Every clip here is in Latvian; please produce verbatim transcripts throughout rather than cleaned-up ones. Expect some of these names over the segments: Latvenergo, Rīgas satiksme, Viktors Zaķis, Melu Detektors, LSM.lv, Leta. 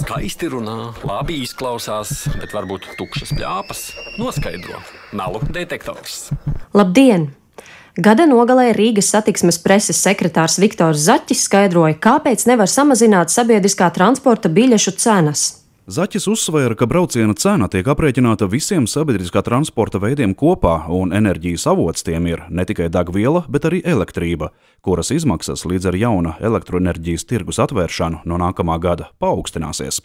Skaisti runā, labi izklausās, bet varbūt tukšas pļāpas noskaidro Melu detektors. Labdien! Gada nogalē Rīgas satiksmes preses sekretārs Viktors Zaķis skaidroja, kāpēc nevar samazināt sabiedriskā transporta biļešu cenas. Zaķis uzsvēra, ka brauciena cena tiek aprēķināta visiem sabiedriskā transporta veidiem kopā, un enerģijas avots tiem ir ne tikai degviela, bet arī elektrība, kuras izmaksas līdz ar jauna elektroenerģijas tirgus atvēršanu no nākamā gada paaugstināsies.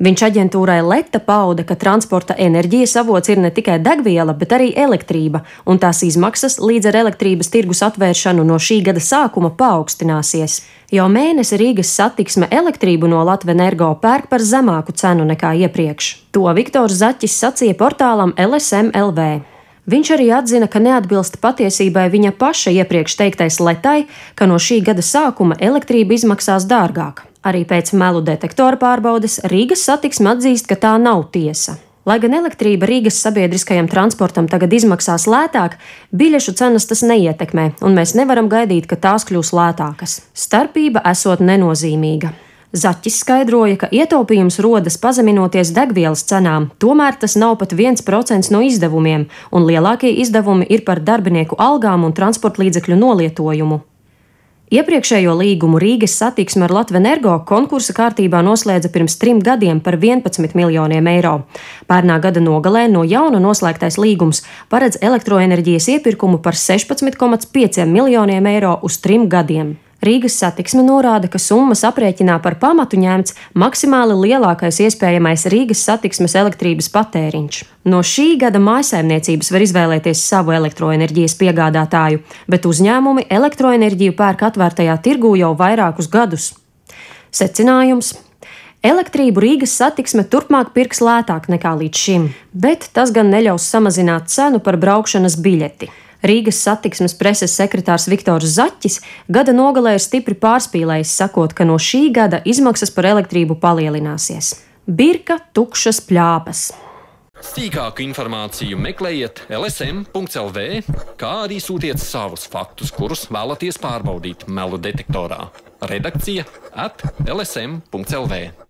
Viņš aģentūrai Leta pauda, ka transporta enerģijas avots ir ne tikai degviela, bet arī elektrība, un tās izmaksas līdz ar elektrības tirgus atvēršanu no šī gada sākuma paaugstināsies. Jau mēnesi Rīgas satiksme elektrību no Latvenergo pērk par zemāku cenu nekā iepriekš. To Viktors Zaķis sacīja portālam L S M punkts L V. Viņš arī atzina, ka neatbilst patiesībai viņa paša iepriekš teiktais Letai, ka no šī gada sākuma elektrība izmaksās dārgāk. Arī pēc melu detektora pārbaudes Rīgas satiksme atzīst, ka tā nav tiesa. Lai gan elektrība Rīgas sabiedriskajam transportam tagad izmaksās lētāk, biļešu cenas tas neietekmē, un mēs nevaram gaidīt, ka tās kļūs lētākas. Starpība esot nenozīmīga. Zaķis skaidroja, ka ietaupījums rodas pazeminoties degvielas cenām, tomēr tas nav pat viens procents no izdevumiem, un lielākie izdevumi ir par darbinieku algām un transportlīdzekļu nolietojumu. Iepriekšējo līgumu Rīgas satiksme ar Latvenergo konkursa kārtībā noslēdza pirms trim gadiem par vienpadsmit miljoniem eiro. Pērnā gada nogalē no jauna noslēgtais līgums paredz elektroenerģijas iepirkumu par sešpadsmit komats pieciem miljoniem eiro uz trim gadiem. Rīgas satiksme norāda, ka summas aprēķinā par pamatu ņemts maksimāli lielākais iespējamais Rīgas satiksmes elektrības patēriņš. No šī gada mājsaimniecības var izvēlēties savu elektroenerģijas piegādātāju, bet uzņēmumi elektroenerģiju pērk atvērtajā tirgū jau vairākus gadus. Secinājums: elektrību Rīgas satiksme turpmāk pirks lētāk nekā līdz šim, bet tas gan neļaus samazināt cenu par braukšanas biļeti. Rīgas satiksmes preses sekretārs Viktors Zaķis gada nogalē ir stipri pārspīlējis, sakot, ka no šī gada izmaksas par elektrību palielināsies. Birka tukšas pļāpas. Sīkāku informāciju meklējiet L S M punkts L V, kā arī sūtiet savus faktus, kurus vēlaties pārbaudīt melu detektorā. Redakcija at L S M punkts L V.